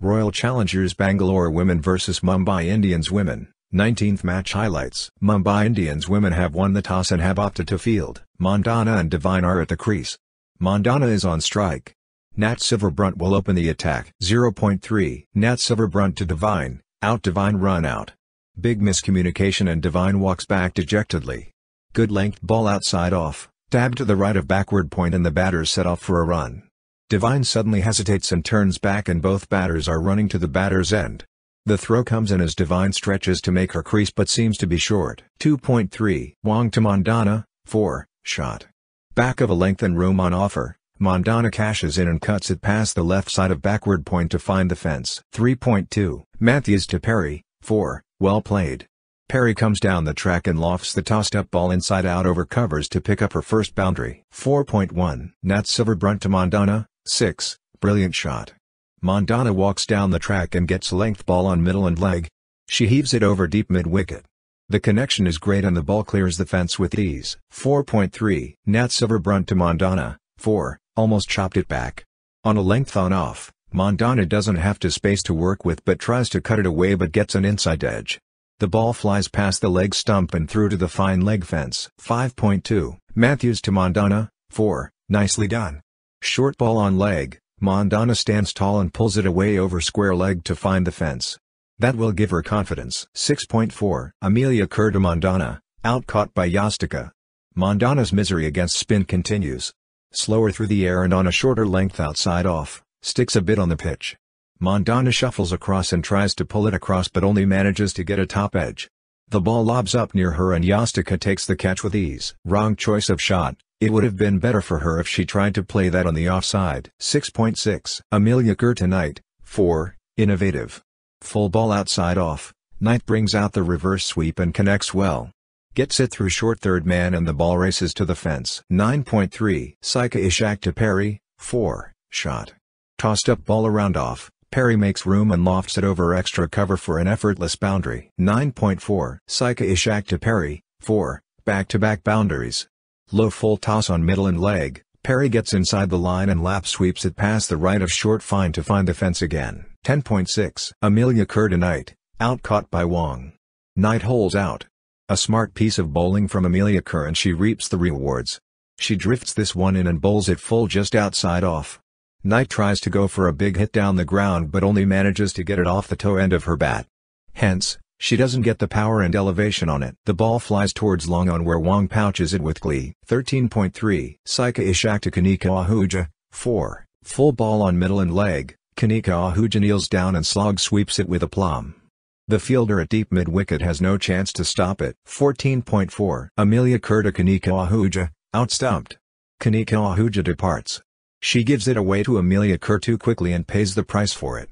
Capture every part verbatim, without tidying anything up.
Royal Challengers Bangalore Women versus. Mumbai Indians Women, nineteenth match highlights. Mumbai Indians women have won the toss and have opted to field. Mandhana and Devine are at the crease. Mandhana is on strike. Nat Sciver-Brunt will open the attack. zero point three Nat Sciver-Brunt to Devine, out Devine run out. Big miscommunication and Devine walks back dejectedly. Good length ball outside off, dabbed to the right of backward point and the batters set off for a run. Devine suddenly hesitates and turns back and both batters are running to the batter's end. The throw comes in as Devine stretches to make her crease but seems to be short. two point three Wong to Mandhana, four, shot. Back of a length and room on offer. Mandhana cashes in and cuts it past the left side of backward point to find the fence. three point two Matthews to Perry, four, well played. Perry comes down the track and lofts the tossed-up ball inside out over covers to pick up her first boundary. four point one Nat Sciver-Brunt to Mandhana, six, brilliant shot. Mandhana walks down the track and gets a length ball on middle and leg. She heaves it over deep mid-wicket. The connection is great and the ball clears the fence with ease. four point three Nat Sciver-Brunt to Mandhana, four, almost chopped it back. On a length on-off, Mandhana doesn't have to space to work with but tries to cut it away but gets an inside edge. The ball flies past the leg stump and through to the fine leg fence. five point two Matthews to Mandhana, four, nicely done. Short ball on leg, Mandhana stands tall and pulls it away over square leg to find the fence. That will give her confidence. six point four Amelia Kerr to Mandhana, out caught by Yastika. Mandhana's misery against spin continues. Slower through the air and on a shorter length outside off, sticks a bit on the pitch. Mandhana shuffles across and tries to pull it across but only manages to get a top edge. The ball lobs up near her and Yastika takes the catch with ease. Wrong choice of shot, it would have been better for her if she tried to play that on the offside. six point six Amelia Kerr to Knight, four, innovative. Full ball outside off, Knight brings out the reverse sweep and connects well. Gets it through short third man and the ball races to the fence. nine point three Saika Ishaque to Perry, four, shot. Tossed up ball around off. Perry makes room and lofts it over extra cover for an effortless boundary. nine point four Saika Ishaque to Perry, four, back-to-back boundaries. Low full toss on middle and leg, Perry gets inside the line and lap sweeps it past the right of short fine to find the fence again. ten point six Amelia Kerr to Knight, out caught by Wong. Knight holds out. A smart piece of bowling from Amelia Kerr and she reaps the rewards. She drifts this one in and bowls it full just outside off. Knight tries to go for a big hit down the ground but only manages to get it off the toe end of her bat. Hence, she doesn't get the power and elevation on it. The ball flies towards long on where Wong pouches it with glee. thirteen point three Saika Ishaque to Kanika Ahujita, four, full ball on middle and leg, Kanika Ahujita kneels down and slog sweeps it with aplomb. The fielder at deep mid-wicket has no chance to stop it. fourteen point four Amelia Kerr to Kanika Ahujita, outstumped. Kanika Ahujita departs. She gives it away to Amelia Kerr too quickly and pays the price for it.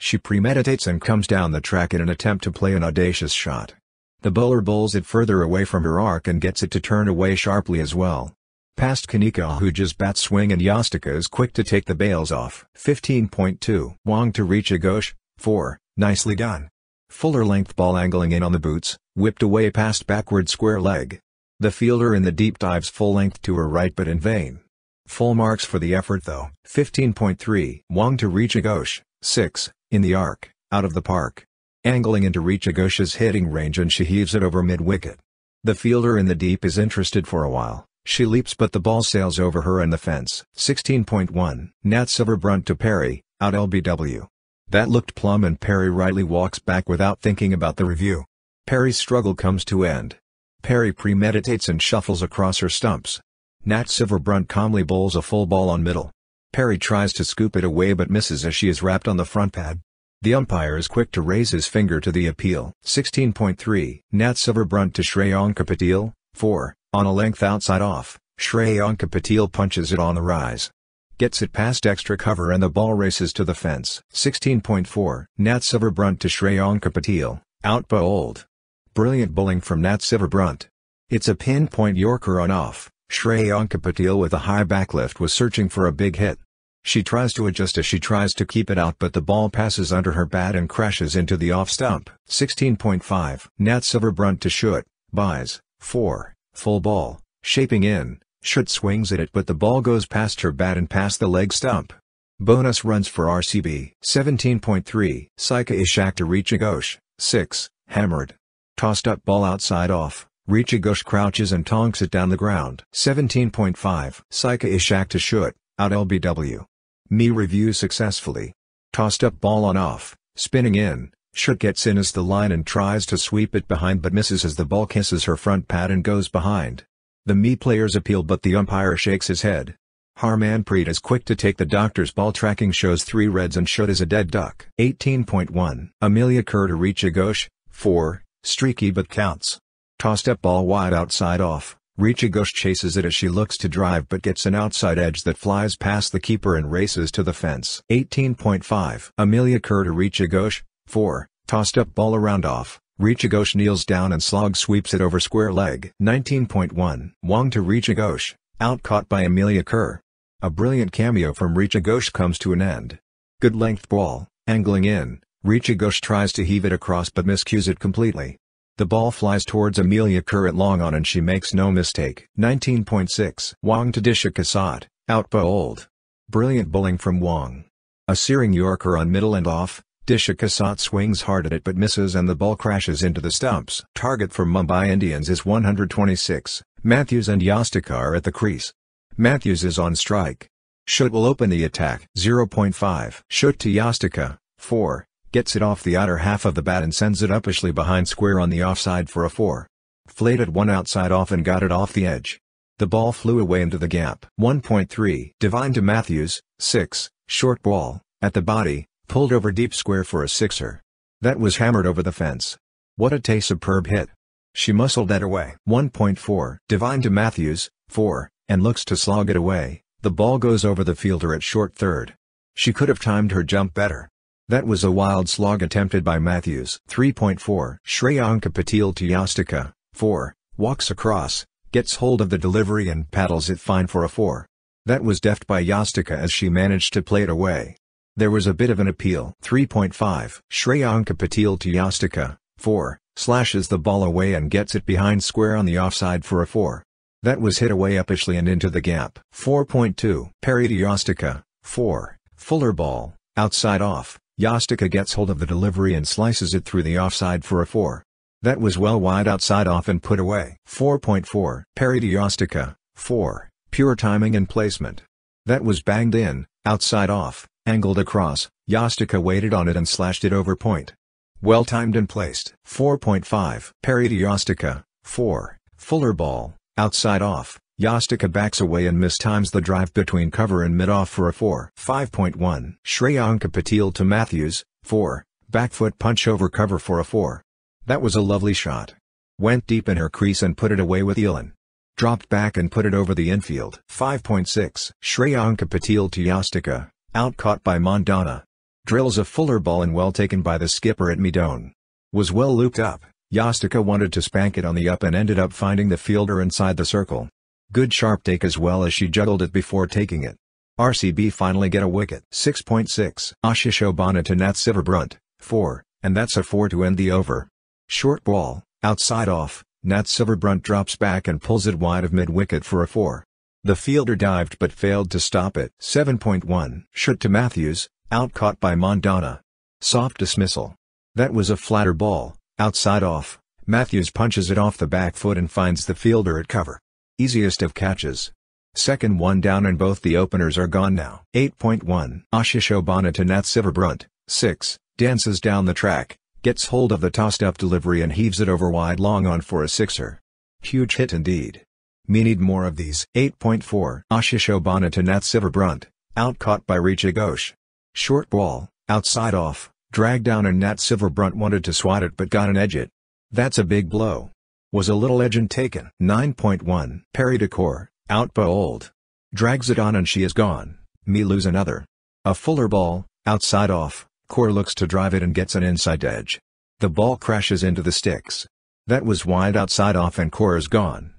She premeditates and comes down the track in an attempt to play an audacious shot. The bowler bowls it further away from her arc and gets it to turn away sharply as well. Past Kanika Ahujita's bat swing and Yastika is quick to take the bails off. fifteen point two Wong to Richa Ghosh, four, nicely done. Fuller length ball angling in on the boots, whipped away past backward square leg. The fielder in the deep dives full length to her right but in vain. Full marks for the effort though. fifteen point three Wong to Richa Ghosh, six, in the arc, out of the park. Angling into Richa Ghosh's hitting range and she heaves it over mid-wicket. The fielder in the deep is interested for a while, she leaps but the ball sails over her and the fence. sixteen point one Nat Sciver-Brunt to Perry, out L B W. That looked plumb and Perry rightly walks back without thinking about the review. Perry's struggle comes to end. Perry premeditates and shuffles across her stumps. Nat Sciver-Brunt calmly bowls a full ball on middle. Perry tries to scoop it away but misses as she is wrapped on the front pad. The umpire is quick to raise his finger to the appeal. sixteen point three Nat Sciver-Brunt to Shreyanka Patil, four, on a length outside off, Shreyanka Patil punches it on the rise. Gets it past extra cover and the ball races to the fence. sixteen point four Nat Sciver-Brunt to Shreyanka Patil, out bowled. Brilliant bowling from Nat Sciver-Brunt. It's a pinpoint Yorker on off. Shreyanka Patil with a high backlift was searching for a big hit. She tries to adjust as she tries to keep it out but the ball passes under her bat and crashes into the off stump. sixteen point five Nat Sciver-Brunt to Shute, buys, four, full ball, shaping in, Shute swings at it but the ball goes past her bat and past the leg stump. Bonus runs for R C B. seventeen point three. Saika Ishaque to Richa Ghosh. six. Hammered. Tossed up ball outside off. Richa Ghosh crouches and tonks it down the ground. seventeen point five. Saika Ishaque to Shute. Out L B W. Me reviews successfully. Tossed up ball on off. Spinning in. Shute gets in as the line and tries to sweep it behind but misses as the ball kisses her front pad and goes behind. The Me players appeal but the umpire shakes his head. Harmanpreet is quick to take the doctor's ball. Tracking shows three reds and Shute is a dead duck. eighteen point one. Amelia Kerr to Richa Ghosh. four. Streaky but counts. Tossed up ball wide outside off. Richa Ghosh chases it as she looks to drive but gets an outside edge that flies past the keeper and races to the fence. eighteen point five. Amelia Kerr to Richa Ghosh. four. Tossed up ball around off. Richa Ghosh kneels down and slog sweeps it over square leg. nineteen point one. Wong to Richa Ghosh, out caught by Amelia Kerr. A brilliant cameo from Richa Ghosh comes to an end. Good length ball, angling in. Richa Ghosh tries to heave it across but miscues it completely. The ball flies towards Amelia Kerr at long on and she makes no mistake. nineteen point six. Wong to Disha Kasat, out bowled. Brilliant bowling from Wong. A searing Yorker on middle and off. Disha Kasat swings hard at it but misses and the ball crashes into the stumps. Target for Mumbai Indians is one hundred twenty-six. Matthews and Yastika are at the crease. Matthews is on strike. Shute will open the attack. zero point five. Shute to Yastika. four. Gets it off the outer half of the bat and sends it uppishly behind square on the offside for a four. Flated one outside off and got it off the edge. The ball flew away into the gap. one point three. Devine to Matthews. six. Short ball, at the body. Pulled over deep square for a sixer. That was hammered over the fence. What a tay superb hit. She muscled that away. one point four. Devine to Matthews, four, and looks to slog it away. The ball goes over the fielder at short third. She could have timed her jump better. That was a wild slog attempted by Matthews. three point four. Shreyanka Patil to Yastika, four, walks across, gets hold of the delivery and paddles it fine for a four. That was deft by Yastika as she managed to play it away. There was a bit of an appeal. three point five. Shreyanka Patil to Yastika, four, slashes the ball away and gets it behind square on the offside for a four. That was hit away uppishly and into the gap. four point two. Perry to Yastika, four, fuller ball, outside off. Yastika gets hold of the delivery and slices it through the offside for a four. That was well wide outside off and put away. four point four. Perry to Yastika, four, pure timing and placement. That was banged in, outside off. Angled across, Yastika waited on it and slashed it over point. Well timed and placed. four point five. Perry to Yastika, four, fuller ball, outside off. Yastika backs away and mistimes the drive between cover and mid-off for a four. five point one. Shreyanka Patil to Matthews, four, back foot punch over cover for a four. That was a lovely shot. Went deep in her crease and put it away with Elon. Dropped back and put it over the infield. five point six. Shreyanka Patil to Yastika. Out caught by Mandhana. Drills a fuller ball and well taken by the skipper at mid-on. Was well looped up. Yastika wanted to spank it on the up and ended up finding the fielder inside the circle. Good sharp take as well as she juggled it before taking it. R C B finally get a wicket. six point six. Asha Shobana to Nat Sciver-Brunt, four, and that's a four to end the over. Short ball, outside off. Nat Sciver-Brunt drops back and pulls it wide of mid-wicket for a four. The fielder dived but failed to stop it. seven point one. Shute to Matthews, out caught by Mandhana. Soft dismissal. That was a flatter ball, outside off. Matthews punches it off the back foot and finds the fielder at cover. Easiest of catches. Second one down and both the openers are gone now. eight point one. Asha Shobana to Nat Sciver-Brunt, six, dances down the track, gets hold of the tossed-up delivery and heaves it over wide long on for a sixer. Huge hit indeed. Me need more of these. eight point four. Asha Shobana to Nat Sciver-Brunt, out caught by Richa Ghosh. Short ball, outside off, drag down and Nat Sciver-Brunt wanted to swat it but got an edge it. That's a big blow. Was a little edge and taken. nine point one. Perry to Cor, out bowled. Drags it on and she is gone. Me lose another. A fuller ball, outside off. Cor looks to drive it and gets an inside edge. The ball crashes into the sticks. That was wide outside off and Cor is gone.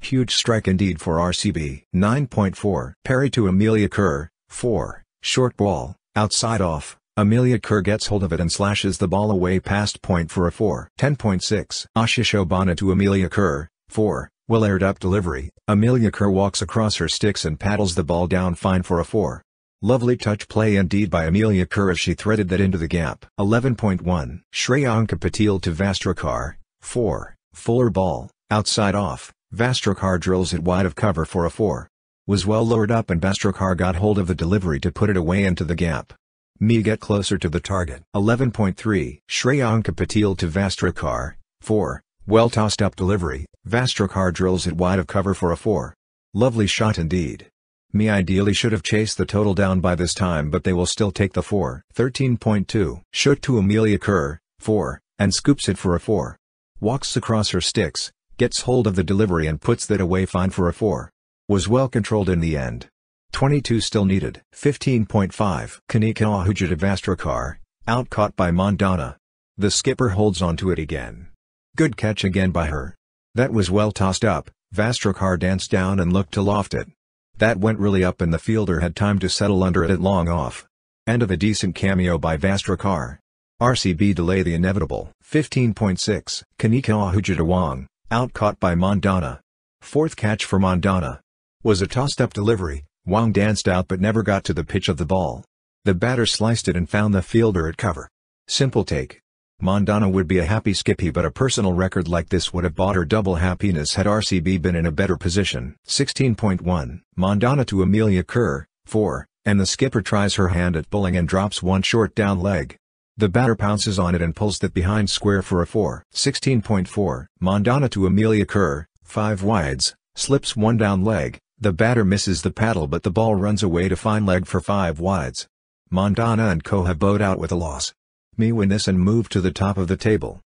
Huge strike indeed for R C B. nine point four. Perry to Amelia Kerr, four, short ball, outside off. Amelia Kerr gets hold of it and slashes the ball away past point for a four. ten point six. Asha Shobana to Amelia Kerr, four, well aired up delivery. Amelia Kerr walks across her sticks and paddles the ball down fine for a four. Lovely touch play indeed by Amelia Kerr as she threaded that into the gap. eleven point one Shreyanka Patil to Vastrakar, four, fuller ball, outside off, Vastrakar drills it wide of cover for a four. Was well lowered up and Vastrakar got hold of the delivery to put it away into the gap. Me get closer to the target. eleven point three Shreyanka Patil to Vastrakar, four, well tossed up delivery, Vastrakar drills it wide of cover for a four. Lovely shot indeed. Me ideally should have chased the total down by this time, but they will still take the four. thirteen point two Shute to Amelia Kerr, four, and scoops it for a four. Walks across her sticks, gets hold of the delivery and puts that away fine for a four. Was well controlled in the end. twenty-two still needed. fifteen point five Kanika Ahujita Vastrakar, out caught by Mandhana. The skipper holds on to it again. Good catch again by her. That was well tossed up, Vastrakar danced down and looked to loft it. That went really up and the fielder had time to settle under it at long off. End of a decent cameo by Vastrakar. R C B delay the inevitable. fifteen point six Kanika Ahujita Wong, out caught by Mandhana. Fourth catch for Mandhana. Was a tossed-up delivery, Wong danced out but never got to the pitch of the ball. The batter sliced it and found the fielder at cover. Simple take. Mandhana would be a happy skippy, but a personal record like this would have bought her double happiness had R C B been in a better position. sixteen point one Mandhana to Amelia Kerr, four, and the skipper tries her hand at bowling and drops one short down leg. The batter pounces on it and pulls that behind square for a four. sixteen point four Mandhana to Amelia Kerr, five wides, slips one down leg, the batter misses the paddle but the ball runs away to fine leg for five wides. Mandhana and co have bowed out with a loss. Me win this and move to the top of the table.